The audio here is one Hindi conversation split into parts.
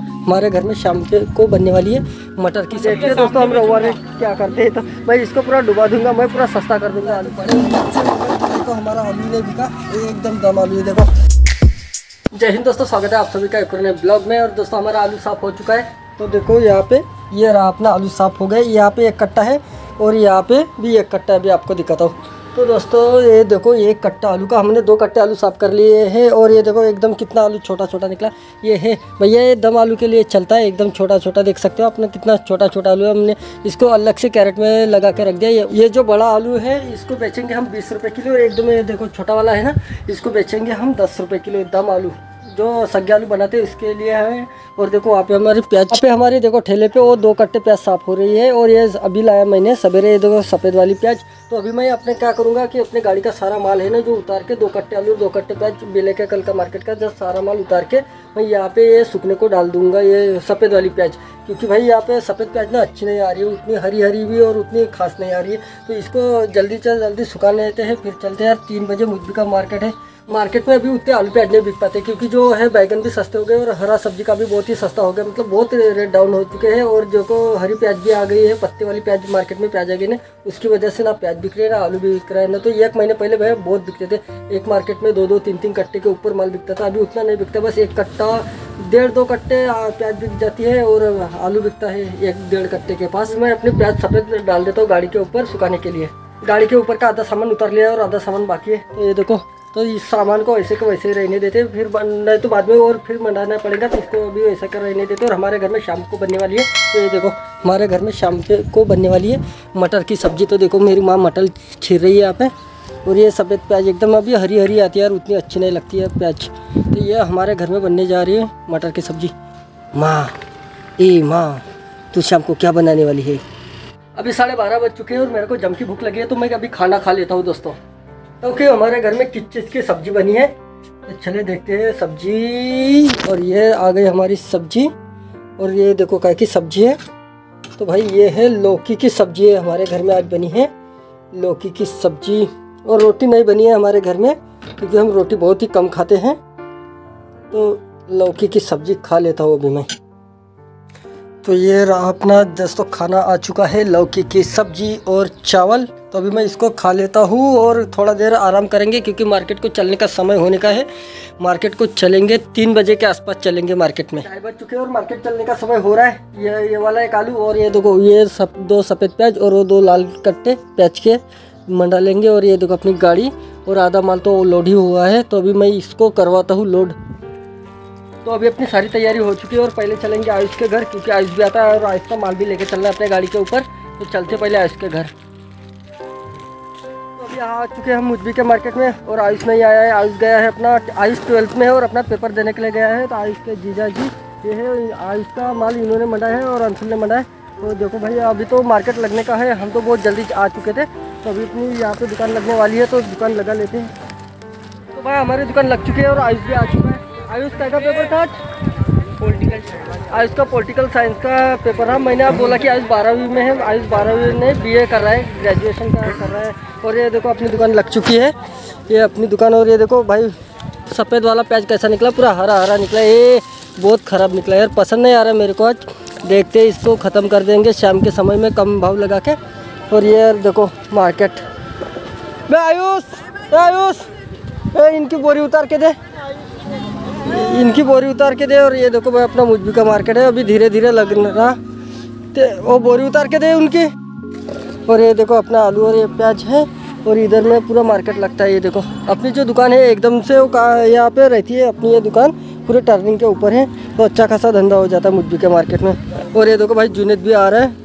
हमारे घर में शाम को बनने वाली है मटर की सब्जी। तो दोस्तों हम रविवार में क्या करते हैं, तो मैं इसको पूरा डुबा दूंगा, मैं पूरा सस्ता कर दूंगा। आलू तो हमारा आलू ने बिका एकदम दम आलू। देखो जय हिंद दोस्तों, स्वागत है आप सभी का एक नए ब्लॉग में। और दोस्तों हमारा आलू साफ़ हो चुका है, तो देखो यहाँ पे ये रहा अपना आलू साफ़ हो गया। यहाँ पे एक कट्टा है और यहाँ पे भी एक कट्टा, अभी आपको दिखाता हूँ। तो दोस्तों ये देखो एक कट्टा आलू का, हमने दो कट्टे आलू साफ़ कर लिए हैं। और ये देखो एकदम कितना आलू छोटा छोटा निकला। ये है भैया, ये दम आलू के लिए चलता है, एकदम छोटा छोटा देख सकते हो आपने, कितना छोटा छोटा आलू है। हमने इसको अलग से कैरेट में लगा के रख दिया। ये जो बड़ा आलू है इसको बेचेंगे हम 20 रुपये किलो। एकदम ये देखो छोटा वाला है ना, इसको बेचेंगे हम 10 रुपये किलो। दम आलू जो सग्गे आलू बनाते हैं उसके लिए है। और देखो वहाँ पे हमारी प्याज पे, हमारे देखो ठेले पे वो 2 कट्टे प्याज साफ़ हो रही है। और ये अभी लाया मैंने सवेरे, ये देखो सफ़ेद वाली प्याज। तो अभी मैं अपने क्या करूँगा कि अपने गाड़ी का सारा माल है ना जो उतार के, 2 कट्टे आलू 2 कट्टे प्याज भी लेके कल का मार्केट का जब सारा माल उतार के मैं यहाँ पे ये सूखने को डाल दूँगा, ये सफ़ेद वाली प्याज। क्योंकि भाई यहाँ पे सफ़ेद प्याज ना अच्छी नहीं आ रही है, उतनी हरी हरी भी और उतनी खास नहीं आ रही है। तो इसको जल्दी से जल्दी सुखा लेते हैं, फिर चलते हैं यार। 3 बजे मुझे का मार्केट है, मार्केट में अभी उतने आलू प्याज नहीं बिक पाते क्योंकि जो है बैगन भी सस्ते हो गए और हरा सब्जी का भी बहुत ही सस्ता हो गया, मतलब बहुत रेट डाउन हो चुके हैं। और जो को हरी प्याज भी आ गई है, पत्ते वाली प्याज मार्केट में प्याज आ गई ना, उसकी वजह से ना प्याज बिक रही है ना आलू भी बिक रहा है ना। तो एक महीने पहले भैया बहुत बिकते थे, एक मार्केट में 2-3 कट्टे के ऊपर माल बिकता था। अभी उतना नहीं बिकता, बस 1 कट्टा 1.5-2 कट्टे प्याज बिक जाती है और आलू बिकता है 1-1.5 कट्टे के पास। मैं अपने प्याज सफ़ेद डाल देता हूँ गाड़ी के ऊपर सुखाने के लिए। गाड़ी के ऊपर का आधा सामान उतार लिया और आधा सामान बाकी है। तो ये देखो, तो इस सामान को ऐसे के वैसे ही रहने देते, फिर नहीं तो बाद में और फिर मंडाना पड़ेगा, तो उसको अभी वैसा कर रहने देते। और हमारे घर में शाम को बनने वाली है, तो ये देखो हमारे घर में शाम को बनने वाली है मटर की सब्ज़ी। तो देखो मेरी माँ मटर छील रही है यहाँ पे। और ये सफ़ेद प्याज एकदम अभी हरी हरी आती है यार, उतनी अच्छी नहीं लगती है प्याज। तो ये हमारे घर में बनने जा रही है मटर की सब्ज़ी। माँ ए माँ, तू शाम को क्या बनाने वाली है? अभी 12:30 बज चुके हैं और मेरे को जम की भूख लगी है, तो मैं अभी खाना खा लेता हूँ दोस्तों। ओके, हमारे घर में किस चीज़ की सब्जी बनी है चले देखते हैं। सब्जी, और ये आ गई हमारी सब्जी। और ये देखो काय की सब्जी है, तो भाई ये है लौकी की सब्जी है हमारे घर में आज बनी है, लौकी की सब्जी। और रोटी नहीं बनी है हमारे घर में क्योंकि हम रोटी बहुत ही कम खाते हैं, तो लौकी की सब्जी खा लेता हूँ अभी मैं। तो ये रहा अपना दोस्तों खाना आ चुका है, लौकी की सब्जी और चावल। तो अभी मैं इसको खा लेता हूँ और थोड़ा देर आराम करेंगे क्योंकि मार्केट को चलने का समय होने का है। मार्केट को चलेंगे 3 बजे के आसपास चलेंगे मार्केट में। 2:30 बज चुके हैं और मार्केट चलने का समय हो रहा है। ये वाला एक आलू और ये देखो ये सब 2 सफ़ेद प्याज और वो 2 लाल कट्टे प्याज के मंडा लेंगे। और ये देखो अपनी गाड़ी और आधा माल तो लोड ही हुआ है, तो अभी मैं इसको करवाता हूँ लोड। तो अभी अपनी सारी तैयारी हो चुकी है और पहले चलेंगे आयुष के घर क्योंकि आयुष भी आता है और आयुष का माल भी लेके चलना है अपने गाड़ी के ऊपर। तो चलते पहले आयुष के घर। तो अभी आ चुके हैं हम मुजबी के मार्केट में और आयुष नहीं आया है, आयुष गया है अपना, आयुष 12th में है और अपना पेपर देने के लिए गया है। तो आयुष के जीजा जी ये है, आयुष का माल इन्होंने मंडाया है और अंशुल ने मंडाया है। तो देखो भाई अभी तो मार्केट लगने का है, हम तो बहुत जल्दी आ चुके थे। तो अभी अपनी यहाँ पर दुकान लगने वाली है, तो दुकान लगा लेते हैं। तो भाई हमारी दुकान लग चुकी है और आयुष भी आ चुका है। आयुष का पेपर था पॉलिटिकल, आयुष का पॉलिटिकल साइंस का पेपर था। मैंने आप बोला कि आयुष 12वीं में है, आयुष 12वीं में BA कर रहा है, ग्रेजुएशन कर रहा है। और ये देखो अपनी दुकान लग चुकी है, ये अपनी दुकान। और ये देखो भाई सफ़ेद वाला प्याज कैसा निकला, पूरा हरा हरा निकला। ये बहुत ख़राब निकला यार, पसंद नहीं आ रहा मेरे को आज। देखते इसको ख़त्म कर देंगे शाम के समय में कम भाव लगा के। और ये देखो मार्केट में आयुष, आयुष इनकी बोरी उतार के दे, इनकी बोरी उतार के दे। और ये देखो भाई अपना मुजबी का मार्केट है, अभी धीरे धीरे लग रहा, तो वो बोरी उतार के दे उनकी। और ये देखो अपना आलू और ये प्याज है और इधर में पूरा मार्केट लगता है। ये देखो अपनी जो दुकान है एकदम से वो यहाँ पे रहती है, अपनी ये दुकान पूरे टर्निंग के ऊपर है, तो अच्छा खासा धंधा हो जाता है मुजबी के मार्केट में। और ये देखो भाई जुनेद भी आ रहा है,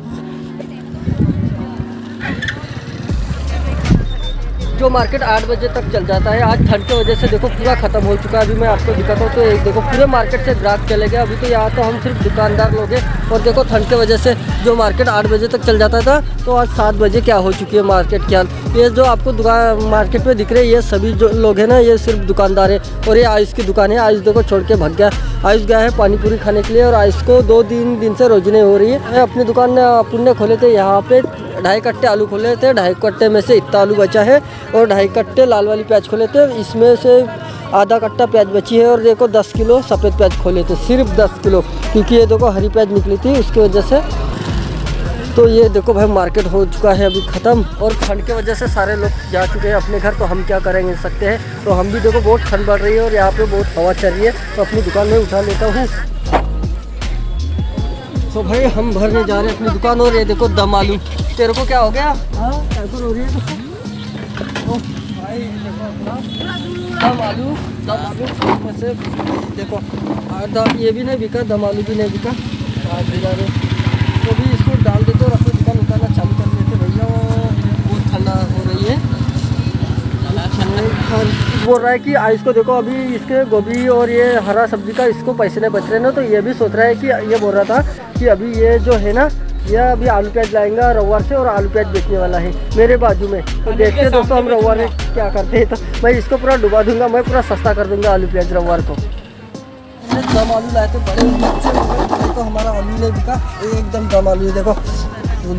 जो मार्केट 8 बजे तक चल जाता है, आज ठंड की वजह से देखो पूरा ख़त्म हो चुका है। अभी मैं आपको दिखाता हूँ, तो एक देखो पूरे मार्केट से ग्राहक चले गए। अभी तो यहाँ तो हम सिर्फ दुकानदार लोग हैं। और देखो ठंड की वजह से जो मार्केट 8 बजे तक चल जाता था, तो आज 7 बजे क्या हो चुकी है मार्केट की हाल। ये जो आपको दुकान मार्केट में दिख रही है, ये सभी जो लोग हैं ना ये सिर्फ दुकानदार है। और ये आयुष की दुकान है, आयुष देखो छोड़ के भाग गया, आयुष गया है पानी पूरी खाने के लिए। और आयुष को 2-3 दिन से रोजने हो रही है। अपनी दुकान अपन ने खोले थे यहाँ पे, 2.5 कट्टे आलू खोले थे, 2.5 कट्टे में से इतना आलू बचा है। और 2.5 कट्टे लाल वाली प्याज खोले थे, इसमें से आधा कट्टा प्याज बची है और देखो 10 किलो सफ़ेद प्याज खोले थे, सिर्फ 10 किलो, क्योंकि ये देखो हरी प्याज निकली थी उसकी वजह से। तो ये देखो भाई मार्केट हो चुका है अभी ख़त्म, और ठंड की वजह से सारे लोग जा चुके हैं अपने घर, तो हम क्या करेंगे सकते हैं। तो हम भी देखो बहुत ठंड बढ़ रही है और यहाँ पर बहुत हवा चल रही है, तो अपनी दुकान में उठा लेता हूँ। तो भाई हम भरने जा रहे हैं अपनी दुकान, और ये देखो दम आलू, तेरे को क्या हो गया? हाँ हो रही है तो भाई दम आलू, दम आलू से देखो ये भी नहीं बिका, दम आलू भी नहीं बिका, तो भी इसको डाल देते और अपनी दुकान उतारना चालू कर देते। भैया बहुत ठंडा हो रही है, बोल रहा है कि आइस को देखो अभी इसके गोभी और ये हरा सब्जी का इसको पैसे नहीं बच रहे ना, तो ये भी सोच रहा है कि ये बोल रहा था कि अभी ये जो है ना ये अभी आलू प्याज लाएंगा रविवार से और आलू प्याज बेचने वाला है मेरे बाजू में। तो देखते हैं दोस्तों हम रविवार में क्या करते हैं। तो मैं इसको पूरा डुबा दूंगा, मैं पूरा सस्ता कर दूंगा आलू प्याज रविवार को। दम आलू लाए थे बड़े उम्मीद से, तो हमारा आलू नहीं बिका, एकदम दम आलू। देखो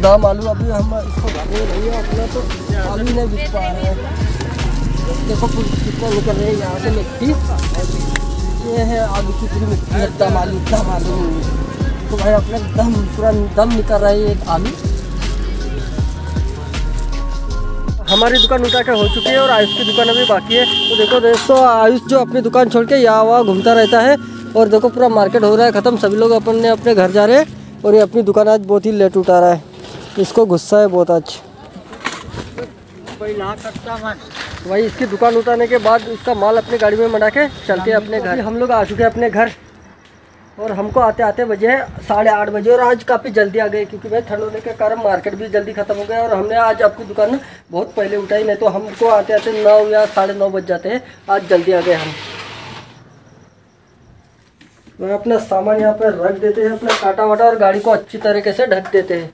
दम आलू अभी हम इसको नहीं है अपना, तो आलू नहीं बिक पा रहे हैं। देखो कितना निकल रहे हैं यहाँ से मिट्टी, ये है आलू की पूरी मिट्टी, दम आलू, दम आलू। तो भाई अपना दम पूरा दम निकल रहा है एक आलू। हमारी दुकान उठा के हो चुकी है और आयुष की दुकान अभी बाकी है। तो देखो दोस्तों आयुष जो अपनी दुकान छोड़ के यहाँ वहाँ घूमता रहता है, और देखो पूरा मार्केट हो रहा है ख़त्म, सभी लोग अपने अपने घर जा रहे हैं, और ये अपनी दुकान आज बहुत ही लेट उठा रहा है, इसको गुस्सा है बहुत आज। वही इसकी दुकान उतारने के बाद इसका माल अपनी गाड़ी में मना के चलते अपने घर। हम लोग आ चुके हैं अपने घर, और हमको आते आते बजे 8:30 बजे, और आज काफ़ी जल्दी आ गए क्योंकि भाई ठंड होने के कारण मार्केट भी जल्दी ख़त्म हो गया, और हमने आज आपकी दुकान बहुत पहले उठाई, नहीं तो हमको आते आते 9 या 9:30 बज जाते हैं, आज जल्दी आ गए हम। मैं अपना सामान यहाँ पर रख देते हैं, अपना काटा वाटा, और गाड़ी को अच्छी तरीके से ढक देते हैं।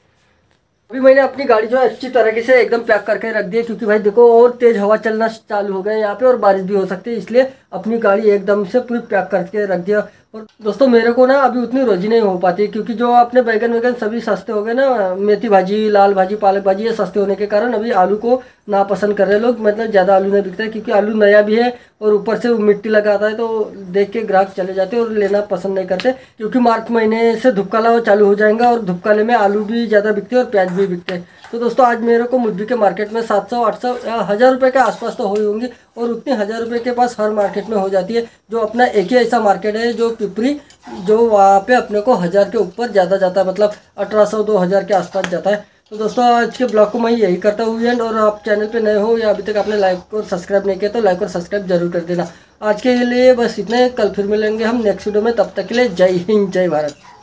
अभी मैंने अपनी गाड़ी जो है अच्छी तरीके से एकदम पैक करके रख दी, क्योंकि भाई देखो और तेज़ हवा चलना चालू हो गया यहाँ पे, और बारिश भी हो सकती है, इसलिए अपनी गाड़ी एकदम से पूरी पैक करके रख दिया। और दोस्तों मेरे को ना अभी उतनी रोजी नहीं हो पाती, क्योंकि जो अपने बैगन वैगन सभी सस्ते हो गए ना, मेथी भाजी, लाल भाजी, पालक भाजी, ये सस्ते होने के कारण अभी आलू को नापसंद कर रहे लोग, मतलब ज़्यादा आलू नहीं बिकता है, क्योंकि आलू नया भी है और ऊपर से मिट्टी लगाता है, तो देख के ग्राहक चले जाते और लेना पसंद नहीं करते, क्योंकि मार्च महीने से धुपकाला चालू हो जाएगा, और धुपकाले में आलू भी ज़्यादा बिकते और प्याज भी बिकते हैं। तो दोस्तों आज मेरे को मुद्दे के मार्केट में 700, 800, 1000 रुपये के आसपास तो हुई होंगी, और उतने 1000 रुपये के पास हर मार्केट में हो जाती है। जो अपना एक ही ऐसा मार्केट है जो पिपरी, जो वहाँ पे अपने को 1000 के ऊपर ज़्यादा जाता है, मतलब 1800, 2000 के आसपास जाता है। तो दोस्तों आज के ब्लॉग को मैं यही करता हूँ एंड, और आप चैनल पे नए हो या अभी तक आपने लाइक और सब्सक्राइब नहीं किया तो लाइक और सब्सक्राइब जरूर कर देना। आज के लिए बस इतना ही, कल फिर मिलेंगे हम नेक्स्ट वीडियो में, तब तक के लिए जय हिंद, जय भारत।